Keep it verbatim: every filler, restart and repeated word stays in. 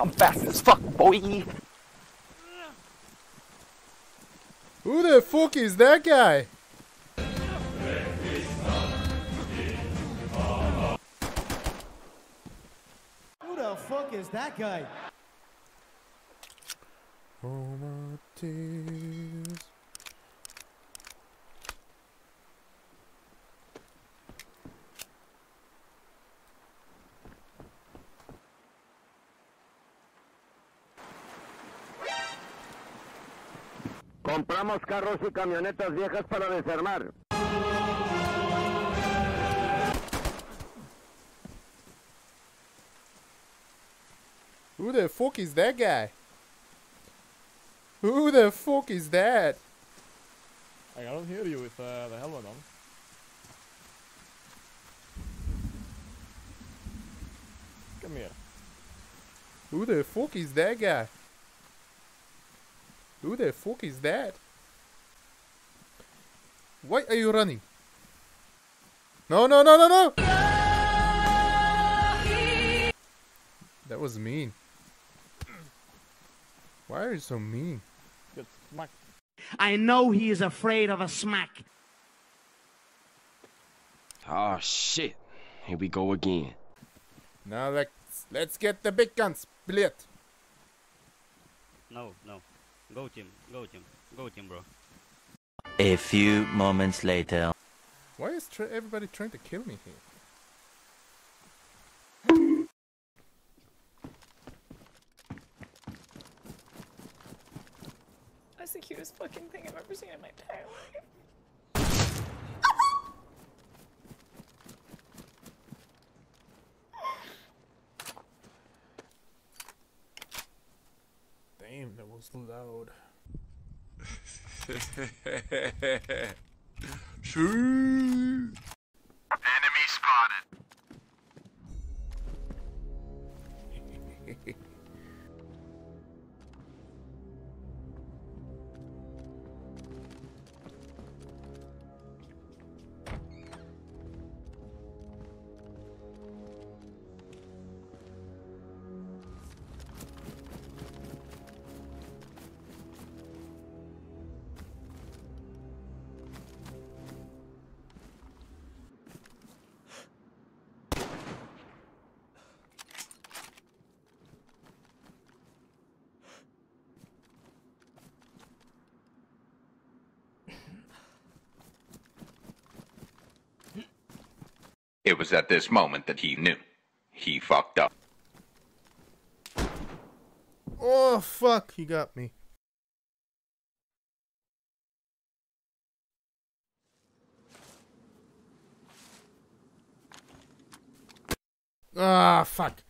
I'm fast as fuck, boy. Who the fuck is that guy? Who the fuck is that guy? Oh, my tears. Compramos carros y camionetas viejas para desarmar. Who the fuck is that guy? Who the fuck is that? I don't hear you with uh, the helmet on. Come here. Who the fuck is that guy? Who the fuck is that? Why are you running? No, no, no, no, no! That was mean. Why are you so mean? Good smack. I know he is afraid of a smack. Oh shit. Here we go again. Now let's, let's get the big guns, split. No, no. Go team, go team, go team, bro. A few moments later. Why is tra everybody trying to kill me here? That's the cutest fucking thing I've ever seen in my entire life. Damn, that was loud. Enemy spotted. It was at this moment that he knew. He fucked up. Oh, fuck. He got me. Ah, fuck.